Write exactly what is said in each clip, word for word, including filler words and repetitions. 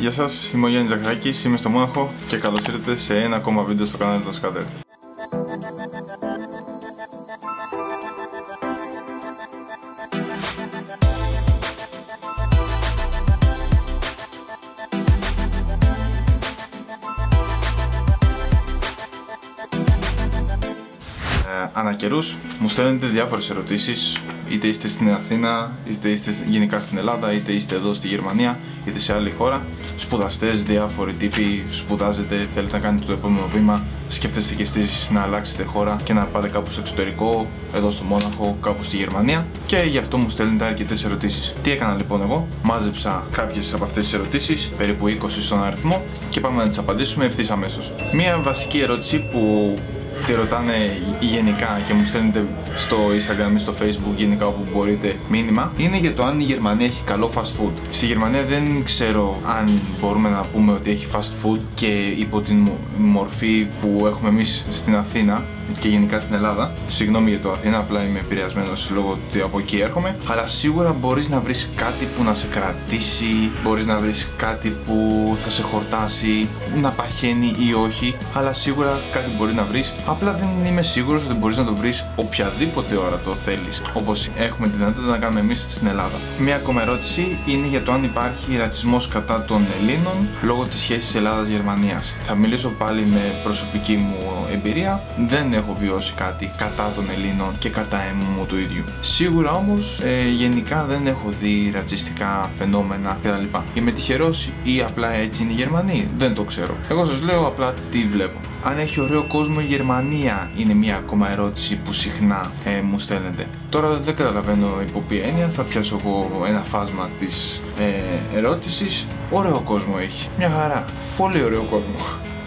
Γεια σας, είμαι ο Γιάννης Ζαχαράκης, είμαι στο Μόναχο και καλώς ήρθατε σε ένα ακόμα βίντεο στο κανάλι των SCATTERED. Ανά καιρούς μου στέλνετε διάφορες ερωτήσεις, είτε είστε στην Αθήνα, είτε είστε γενικά στην Ελλάδα, είτε είστε εδώ στη Γερμανία, είτε σε άλλη χώρα. Σπουδαστές, διάφοροι τύποι, σπουδάζετε, θέλετε να κάνετε το επόμενο βήμα, σκέφτεστε και εσείς να αλλάξετε χώρα και να πάτε κάπου στο εξωτερικό, εδώ στο Μόναχο, κάπου στη Γερμανία. Και γι' αυτό μου στέλνετε αρκετές ερωτήσεις. Τι έκανα λοιπόν εγώ? Μάζεψα κάποιες από αυτές τις ερωτήσεις, περίπου είκοσι στον αριθμό, και πάμε να τις απαντήσουμε ευθύς αμέσως. Μία βασική ερώτηση που τη ρωτάνε γενικά και μου στέλνετε στο Instagram ή στο Facebook, γενικά όπου μπορείτε, μήνυμα, είναι για το αν η Γερμανία έχει καλό fast food. Στη Γερμανία δεν ξέρω αν μπορούμε να πούμε ότι έχει fast food και υπό την μορφή που έχουμε εμείς στην Αθήνα και γενικά στην Ελλάδα. Συγγνώμη για το Αθήνα, απλά είμαι επηρεασμένος λόγω ότι από εκεί έρχομαι. Αλλά σίγουρα μπορείς να βρεις κάτι που να σε κρατήσει, μπορείς να βρεις κάτι που θα σε χορτάσει, να παχαίνει ή όχι, αλλά σίγουρα κάτι μπορεί να βρεις. Απλά δεν είμαι σίγουρος ότι μπορείς να το βρεις οποιαδήποτε ώρα το θέλεις, όπως έχουμε τη δυνατότητα να κάνουμε εμείς στην Ελλάδα. Μία ακόμα ερώτηση είναι για το αν υπάρχει ρατσισμός κατά των Ελλήνων λόγω της σχέσης Ελλάδας-Γερμανίας. Θα μιλήσω πάλι με προσωπική μου εμπειρία. Δεν έχω βιώσει κάτι κατά των Ελλήνων και κατά εμού του ίδιου. Σίγουρα όμως ε, γενικά δεν έχω δει ρατσιστικά φαινόμενα κτλ. Είμαι τυχερός ή απλά έτσι είναι οι Γερμανοί? Δεν το ξέρω. Εγώ σας λέω απλά τι βλέπω. Αν έχει ωραίο κόσμο η Γερμανία είναι μια ακόμα ερώτηση που συχνά ε, μου στέλνεται. Τώρα δεν καταλαβαίνω υπό ποια έννοια, θα πιάσω εγώ ένα φάσμα της ε, ερώτησης. Ωραίο κόσμο έχει, μια χαρά, πολύ ωραίο κόσμο.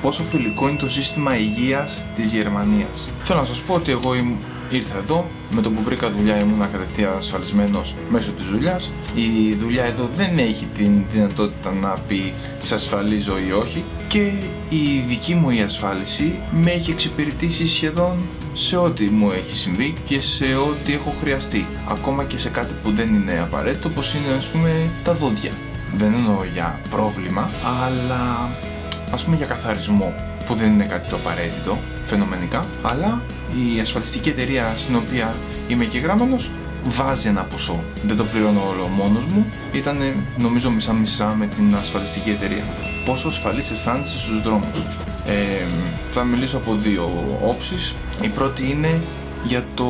Πόσο φιλικό είναι το σύστημα υγείας της Γερμανίας? Θέλω να σας πω ότι εγώ ήμουν ήρθα εδώ, με το που βρήκα δουλειά ήμουν κατευθείαν ασφαλισμένος μέσω της δουλειάς. Η δουλειά εδώ δεν έχει την δυνατότητα να πει σε ασφαλίζω ή όχι, και η δική μου η ασφάλιση με έχει εξυπηρετήσει σχεδόν σε ό,τι μου έχει συμβεί και σε ό,τι έχω χρειαστεί. Ακόμα και σε κάτι που δεν είναι απαραίτητο, όπως είναι ας πούμε τα δόντια. Δεν εννοώ για πρόβλημα, αλλά ας πούμε για καθαρισμό, που δεν είναι κάτι το απαραίτητο φαινομενικά, αλλά η ασφαλιστική εταιρεία στην οποία είμαι και γράμμανος βάζει ένα ποσό. Δεν το πληρώνω όλο μόνος μου, ήταν νομίζω μισά-μισά με την ασφαλιστική εταιρεία. Πόσο ασφαλής αισθάνεσαι στους δρόμους? Ε, θα μιλήσω από δύο όψεις. Η πρώτη είναι για το,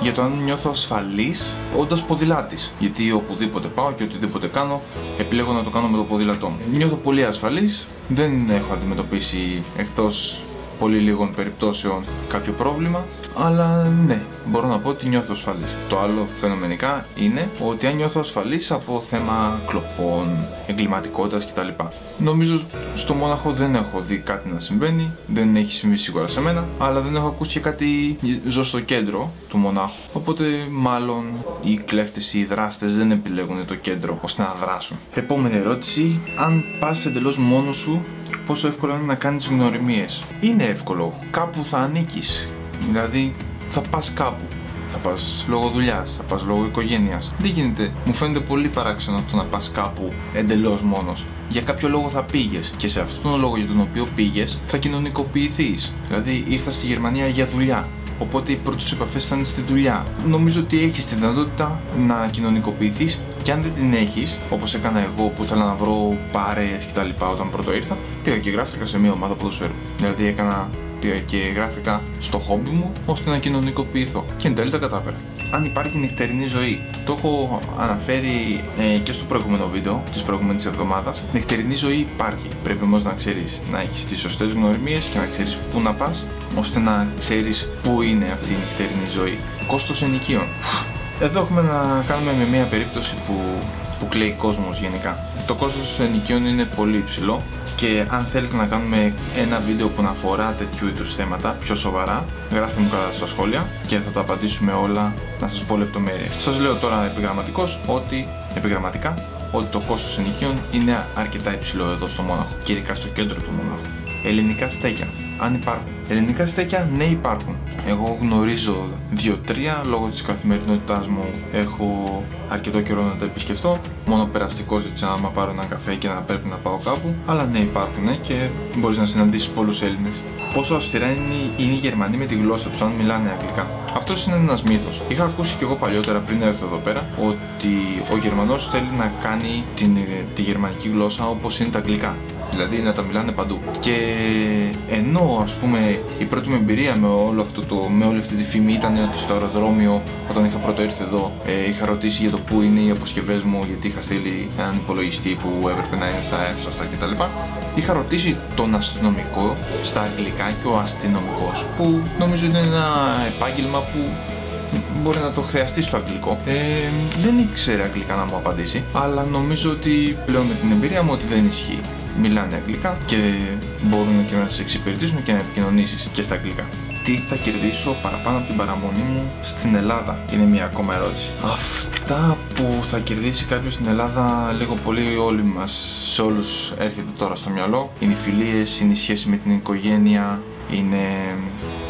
για το αν νιώθω ασφαλής όντας ποδηλάτης, γιατί οπουδήποτε πάω και οτιδήποτε κάνω επιλέγω να το κάνω με το ποδήλατό μου. Νιώθω πολύ ασφαλής, δεν έχω αντιμετωπίσει εκτός πολύ λίγων περιπτώσεων κάποιο πρόβλημα, αλλά ναι, μπορώ να πω ότι νιώθω ασφαλής. Το άλλο φαινομενικά είναι ότι αν νιώθω ασφαλής από θέμα κλοπών, εγκληματικότητας κτλ. Νομίζω στο Μόναχο δεν έχω δει κάτι να συμβαίνει, δεν έχει συμβεί σίγουρα σε μένα, αλλά δεν έχω ακούσει και κάτι. Ζω στο κέντρο του Μονάχου, οπότε μάλλον οι κλέφτες ή οι δράστες δεν επιλέγουν το κέντρο ώστε να δράσουν. Επόμενη ερώτηση, αν πας εντελώς μόνος σου, πόσο εύκολο είναι να κάνεις γνωριμίες? Είναι εύκολο. Κάπου θα ανήκεις. Δηλαδή θα πας κάπου. Θα πας λόγω δουλειάς, θα πας λόγω οικογένειας. Δεν γίνεται. Μου φαίνεται πολύ παράξενο το να πας κάπου εντελώς μόνος. Για κάποιο λόγο θα πήγες. Και σε αυτόν τον λόγο για τον οποίο πήγες θα κοινωνικοποιηθείς. Δηλαδή ήρθα στη Γερμανία για δουλειά. Οπότε οι πρώτες επαφές θα είναι στη δουλειά. Νομίζω ότι έχεις τη δυνατότητα να κοινωνικοποιηθείς, και αν δεν την έχεις, όπως έκανα εγώ που ήθελα να βρω παρέες κτλ. Όταν πρώτο ήρθα, πήγα και γράφτηκα σε μια ομάδα ποδοσφαίρου. Δηλαδή έκανα, πήγα και γράφτηκα στο χόμπι μου ώστε να κοινωνικοποιηθώ. Και εν τέλει τα κατάφερα. Αν υπάρχει νυχτερινή ζωή, το έχω αναφέρει ε, και στο προηγούμενο βίντεο της προηγούμενης εβδομάδας. Νυχτερινή ζωή υπάρχει. Πρέπει όμως να ξέρεις να έχεις τις σωστές γνωριμίες και να ξέρεις πού να πας, ώστε να ξέρεις πού είναι αυτή η νυχτερινή ζωή. Κόστος ενοικίων. Εδώ έχουμε να κάνουμε με μια περίπτωση που, που κλαίει κόσμος γενικά. Το κόστος ενοικίων είναι πολύ υψηλό, και αν θέλετε να κάνουμε ένα βίντεο που να αφορά τέτοιου είδους θέματα πιο σοβαρά, γράφτε μου κάτω στα σχόλια και θα τα απαντήσουμε όλα, να σας πω λεπτομέρειες. Σας λέω τώρα επιγραμματικώς ότι, επιγραμματικά, ότι το κόστος ενοικίων είναι αρκετά υψηλό εδώ στο Μόναχο, ειδικά στο κέντρο του Μόναχου. Ελληνικά στέκια. αν υπάρχουν. Ελληνικά στέκια, ναι, υπάρχουν. Εγώ γνωρίζω δύο τρία, λόγω της καθημερινότητάς μου έχω αρκετό καιρό να τα επισκεφτώ. Μόνο περαστικός, έτσι, άμα πάρω έναν καφέ και να πρέπει να πάω κάπου. Αλλά ναι, υπάρχουν και μπορείς να συναντήσεις πολλούς Έλληνες. Πόσο αυστηρά είναι οι Γερμανοί με τη γλώσσα τους, αν μιλάνε αγγλικά. Αυτός είναι ένας μύθος. Είχα ακούσει κι εγώ παλιότερα, πριν έρθω εδώ πέρα, ότι ο Γερμανός θέλει να κάνει την, τη γερμανική γλώσσα όπως είναι τα αγγλικά. Δηλαδή να τα μιλάνε παντού. Και ενώ, ας πούμε, η πρώτη μου εμπειρία με, όλο αυτό το, με όλη αυτή τη φήμη ήταν ότι στο αεροδρόμιο, όταν είχα πρώτο έρθει εδώ, ε, είχα ρωτήσει για το πού είναι οι αποσκευές μου, γιατί είχα στείλει έναν υπολογιστή που έπρεπε να είναι στα αίθουσα αυτά κτλ. Είχα ρωτήσει τον αστυνομικό στα αγγλικά και ο αστυνομικός, που νομίζω είναι ένα επάγγελμα που μπορεί να το χρειαστεί στο αγγλικό. Ε, δεν ήξερε αγγλικά να μου απαντήσει, αλλά νομίζω ότι πλέον με την εμπειρία μου ότι δεν ισχύει. Μιλάνε αγγλικά και μπορούν και να σε εξυπηρετήσουν και να επικοινωνήσεις και στα αγγλικά. Τι θα κερδίσω παραπάνω από την παραμονή μου στην Ελλάδα, είναι μια ακόμα ερώτηση. Αυτά που θα κερδίσει κάποιος στην Ελλάδα, λίγο πολύ όλοι μας, σε όλους έρχεται τώρα στο μυαλό. Είναι οι φιλίες, είναι η σχέση με την οικογένεια, είναι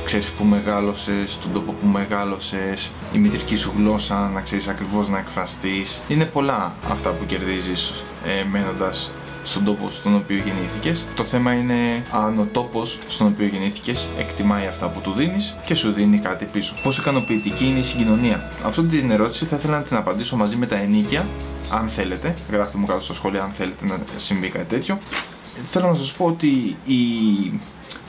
ξέρεις που μεγάλωσες, τον τόπο που μεγάλωσες, η μητρική σου γλώσσα, να ξέρεις ακριβώς να εκφραστείς. Είναι πολλά αυτά που κερδίζεις ε, μένοντας στον τόπο στον οποίο γεννήθηκες. Το θέμα είναι αν ο τόπος στον οποίο γεννήθηκες εκτιμάει αυτά που του δίνεις και σου δίνει κάτι πίσω. Πόσο ικανοποιητική είναι η συγκοινωνία. Αυτή την ερώτηση θα ήθελα να την απαντήσω μαζί με τα ενίκια. Αν θέλετε, γράφτε μου κάτω στα σχόλια αν θέλετε να συμβεί κάτι τέτοιο. Θέλω να σας πω ότι η,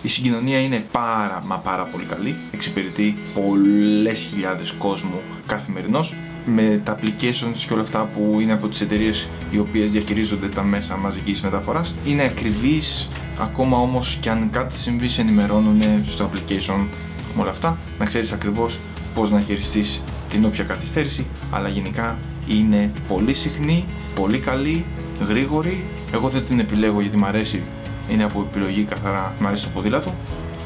η συγκοινωνία είναι πάρα μα πάρα πολύ καλή. Εξυπηρετεί πολλές χιλιάδες κόσμου καθημερινώς. Με τα applications και όλα αυτά που είναι από τις εταιρείες οι οποίες διαχειρίζονται τα μέσα μαζικής μεταφοράς, είναι ακριβείς, ακόμα όμως και αν κάτι συμβεί σε ενημερώνουν στο application με όλα αυτά, να ξέρεις ακριβώς πώς να χειριστείς την όποια καθυστέρηση, αλλά γενικά είναι πολύ συχνή, πολύ καλή, γρήγορη. Εγώ δεν την επιλέγω γιατί μου αρέσει, είναι από επιλογή καθαρά, μου αρέσει το ποδήλατο,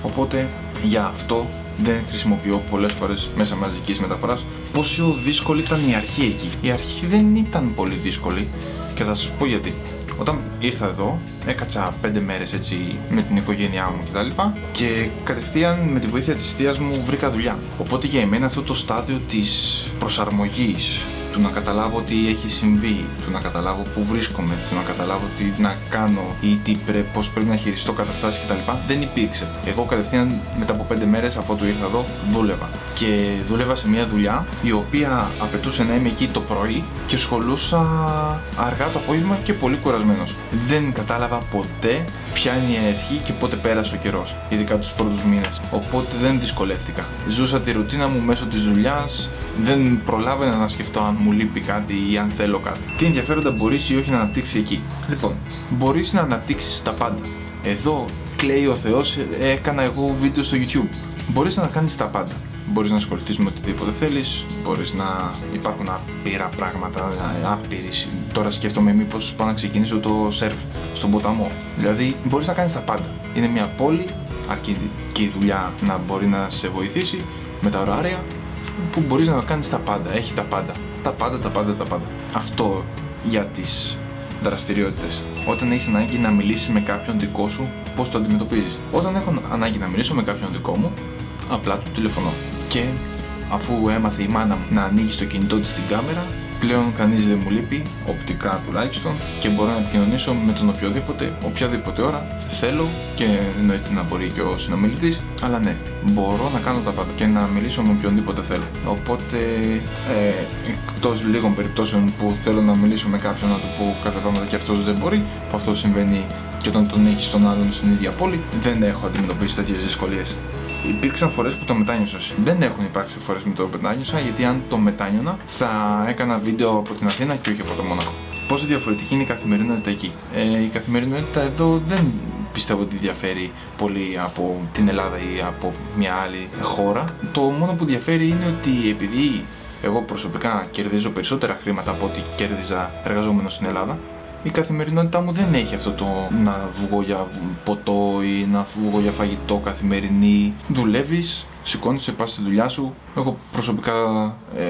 οπότε για αυτό δεν χρησιμοποιώ πολλές φορές μέσα μαζικής μεταφοράς. Πόσο δύσκολη ήταν η αρχή εκεί. Η αρχή δεν ήταν πολύ δύσκολη και θα σας πω γιατί. Όταν ήρθα εδώ, έκατσα πέντε μέρες έτσι με την οικογένειά μου κτλ. Και κατευθείαν με τη βοήθεια της θείας μου βρήκα δουλειά. Οπότε για εμένα αυτό το στάδιο της προσαρμογής, του να καταλάβω τι έχει συμβεί, του να καταλάβω πού βρίσκομαι, του να καταλάβω τι να κάνω ή τι πρέ, πώς πρέπει να χειριστώ καταστάσεις κτλ. Δεν υπήρξε. Εγώ κατευθείαν μετά από πέντε μέρες, αφού το ήρθα εδώ, δούλευα. Και δούλευα σε μια δουλειά η οποία απαιτούσε να είμαι εκεί το πρωί και σχολούσα αργά το απόγευμα και πολύ κουρασμένος. Δεν κατάλαβα ποτέ ποια είναι η αρχή και πότε πέρασε ο καιρός, ειδικά τους πρώτους μήνες. Οπότε δεν δυσκολεύτηκα. Ζούσα τη ρουτίνα μου μέσω της δουλειάς, δεν προλάβαινα να σκεφτώ αν μου λείπει κάτι ή αν θέλω κάτι. Τι ενδιαφέροντα μπορείς ή όχι να αναπτύξεις εκεί. Λοιπόν, μπορείς να αναπτύξεις τα πάντα. Εδώ κλαίει ο Θεός, έκανα εγώ βίντεο στο YouTube. Μπορείς να κάνεις τα πάντα. Μπορείς να ασχοληθείς με οτιδήποτε θέλεις, μπορείς να υπάρχουν άπειρα πράγματα, άπειρες. Τώρα σκέφτομαι μήπως πάω να ξεκινήσω το σερφ στον ποταμό. Δηλαδή, μπορείς να κάνεις τα πάντα. Είναι μια πόλη, αρκεί και η δουλειά να μπορεί να σε βοηθήσει με τα ωράρια, που μπορείς να κάνεις τα πάντα, έχει τα πάντα. Τα πάντα, τα πάντα, τα πάντα. Αυτό για τις δραστηριότητες. Όταν έχεις ανάγκη να μιλήσεις με κάποιον δικό σου, πώς το αντιμετωπίζεις. Όταν έχω ανάγκη να μιλήσω με κάποιον δικό μου, απλά του τηλεφωνώ. Και αφού έμαθε η μάνα μου να ανοίγει το κινητό της στην κάμερα, πλέον κανείς δεν μου λείπει, οπτικά τουλάχιστον, και μπορώ να επικοινωνήσω με τον οποιοδήποτε, οποιαδήποτε ώρα θέλω, και εννοείται να μπορεί και ο συνομιλητής, αλλά ναι, μπορώ να κάνω τα πάντα και να μιλήσω με οποιονδήποτε θέλω. Οπότε, ε, εκτός λίγων περιπτώσεων που θέλω να μιλήσω με κάποιον να του πω κάποια πράγματα και αυτός δεν μπορεί, που αυτό συμβαίνει και όταν τον έχεις τον άλλον στην ίδια πόλη, δεν έχω αντιμετωπίσει τέτοιες δυσκολίες. Υπήρξαν φορές που το μετάνιωσα. Δεν έχουν υπάρξει φορές που το μετάνιωσα, γιατί αν το μετάνιωνα θα έκανα βίντεο από την Αθήνα και όχι από το Μόναχο. Πόσο διαφορετική είναι η καθημερινότητα εκεί. Ε, η καθημερινότητα εδώ δεν πιστεύω ότι διαφέρει πολύ από την Ελλάδα ή από μια άλλη χώρα. Το μόνο που διαφέρει είναι ότι επειδή εγώ προσωπικά κερδίζω περισσότερα χρήματα από ό,τι κέρδιζα εργαζόμενος στην Ελλάδα, η καθημερινότητά μου δεν έχει αυτό το να βγω για ποτό ή να βγω για φαγητό καθημερινή. Δουλεύεις, σηκώνεσαι, πας στη δουλειά σου. Εγώ προσωπικά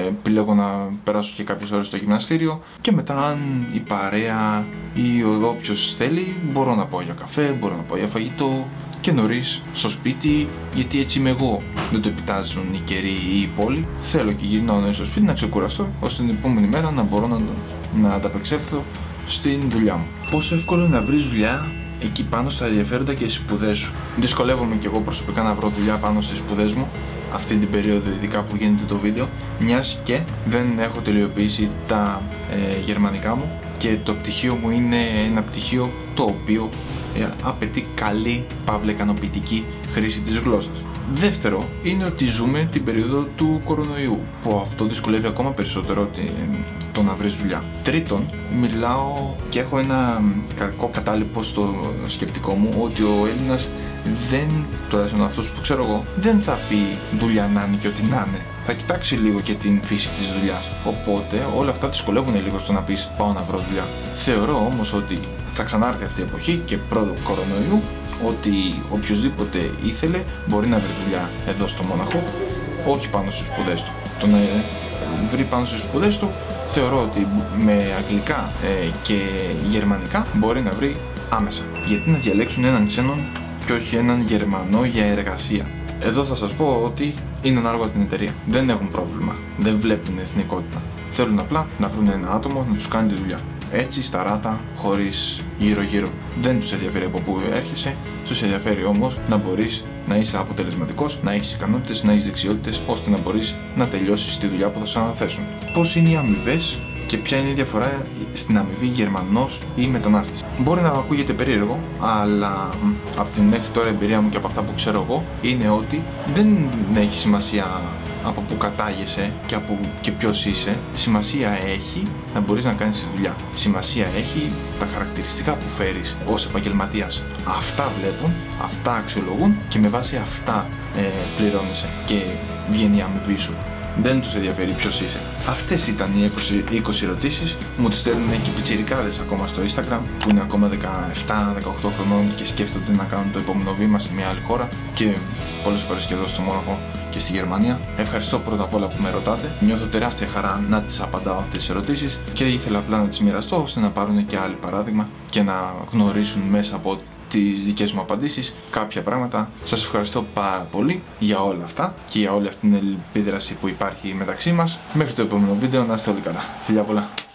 επιλέγω να περάσω και κάποιες ώρες στο γυμναστήριο και μετά, αν η παρέα ή όποιος θέλει, μπορώ να πάω για καφέ, μπορώ να πάω για φαγητό. και νωρίς στο σπίτι, γιατί έτσι είμαι εγώ. Δεν το επιτάζουν οι καιροί ή η πόλη. Θέλω και γυρνάω νωρίς στο σπίτι να ξεκουραστώ, ώστε την επόμενη μέρα να μπορώ να, να ανταπεξέλθω στην δουλειά μου. Πόσο εύκολο είναι να βρεις δουλειά εκεί πάνω στα ενδιαφέροντα και στις σπουδές σου. Δυσκολεύομαι και εγώ προσωπικά να βρω δουλειά πάνω στις σπουδές μου αυτή την περίοδο, ειδικά που γίνεται το βίντεο, μιας και δεν έχω τελειοποιήσει τα ε, γερμανικά μου και το πτυχίο μου είναι ένα πτυχίο το οποίο ε, απαιτεί καλή, παύλα ικανοποιητική χρήση της γλώσσας. Δεύτερο είναι ότι ζούμε την περίοδο του κορονοϊού, που αυτό δυσκολεύει ακόμα περισσότερο το να βρεις δουλειά. Τρίτον, μιλάω και έχω ένα κακό κατάλοιπο στο σκεπτικό μου ότι ο Έλληνας δεν, τουλάχιστον αυτός που ξέρω εγώ, δεν θα πει δουλειά να είναι και ότι να είναι. Θα κοιτάξει λίγο και την φύση της δουλειάς. Οπότε όλα αυτά δυσκολεύουν λίγο στο να πεις πάω να βρω δουλειά. Θεωρώ όμως ότι θα ξανάρθει αυτή η εποχή και πρώτο κορονοϊού, ότι οποιοδήποτε ήθελε μπορεί να βρει δουλειά εδώ στο Μόναχο, όχι πάνω στις σπουδές του. Το να βρει πάνω στις σπουδές του, θεωρώ ότι με αγγλικά ε, και γερμανικά μπορεί να βρει άμεσα. Γιατί να διαλέξουν έναν ξένον και όχι έναν Γερμανό για εργασία? Εδώ θα σας πω ότι είναι ανάλογα την εταιρεία. Δεν έχουν πρόβλημα, δεν βλέπουν εθνικότητα. Θέλουν απλά να βρουν ένα άτομο να τους κάνει τη δουλειά. Έτσι στα ράτα, χωρίς γύρω-γύρω. Δεν τους ενδιαφέρει από πού έρχεσαι, τους ενδιαφέρει όμως να μπορείς να είσαι αποτελεσματικός, να έχεις ικανότητες, να έχεις δεξιότητες, ώστε να μπορείς να τελειώσεις τη δουλειά που θα σου αναθέσουν. Πώς είναι οι αμοιβές και ποια είναι η διαφορά στην αμοιβή Γερμανός ή μετανάστης? Μπορεί να ακούγεται περίεργο, αλλά από την μέχρι τώρα εμπειρία μου και από αυτά που ξέρω εγώ, είναι ότι δεν έχει σημασία από πού κατάγεσαι και, από... και ποιος είσαι. Σημασία έχει να μπορείς να κάνεις τη δουλειά. Σημασία έχει τα χαρακτηριστικά που φέρεις ως επαγγελματίας. Αυτά βλέπουν, αυτά αξιολογούν και με βάση αυτά ε, πληρώνεσαι και βγαίνει η αμοιβή σου. Δεν τους ενδιαφέρει ποιος είσαι. Αυτές ήταν οι είκοσι ερωτήσεις. Μου τις στέλνουν και πιτσιρικάδες ακόμα στο Instagram, που είναι ακόμα δεκαεπτά δεκαοκτώ χρονών και σκέφτονται να κάνουν το επόμενο βήμα σε μια άλλη χώρα, και πολλές φορές και εδώ στο Μόναχο και στη Γερμανία. Ευχαριστώ πρώτα απ' όλα που με ρωτάτε. Νιώθω τεράστια χαρά να τις απαντάω αυτές τις ερωτήσεις και ήθελα απλά να τις μοιραστώ, ώστε να πάρουν και άλλοι παράδειγμα και να γνωρίσουν μέσα από τις δικές μου απαντήσεις κάποια πράγματα. Σας ευχαριστώ πάρα πολύ για όλα αυτά και για όλη αυτή την επίδραση που υπάρχει μεταξύ μας. Μέχρι το επόμενο βίντεο, να είστε όλοι καλά. Φιλιά πολλά!